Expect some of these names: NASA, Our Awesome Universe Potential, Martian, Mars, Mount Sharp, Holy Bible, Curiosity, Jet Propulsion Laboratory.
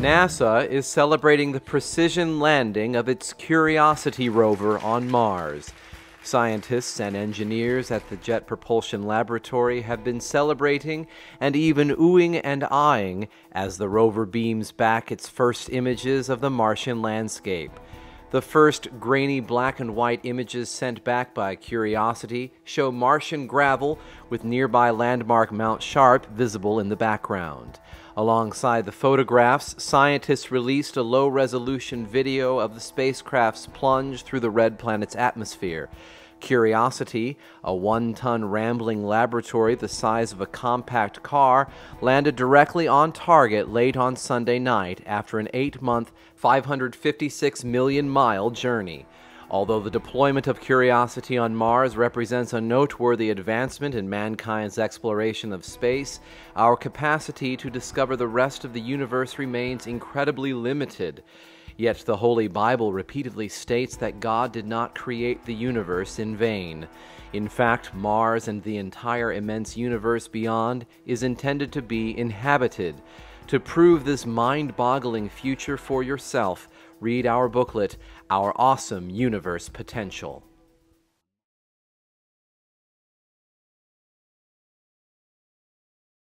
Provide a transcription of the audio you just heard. NASA is celebrating the precision landing of its Curiosity rover on Mars. Scientists and engineers at the Jet Propulsion Laboratory have been celebrating and even oohing and aahing as the rover beams back its first images of the Martian landscape. The first grainy black and white images sent back by Curiosity show Martian gravel with nearby landmark Mount Sharp visible in the background. Alongside the photographs, scientists released a low-resolution video of the spacecraft's plunge through the red planet's atmosphere. Curiosity, a 1-ton rambling laboratory the size of a compact car, landed directly on target late on Sunday night after an 8-month, 556-million-mile journey. Although the deployment of Curiosity on Mars represents a noteworthy advancement in mankind's exploration of space, our capacity to discover the rest of the universe remains incredibly limited. Yet the Holy Bible repeatedly states that God did not create the universe in vain. In fact, Mars and the entire immense universe beyond is intended to be inhabited. To prove this mind-boggling future for yourself, read our booklet, Our Awesome Universe Potential.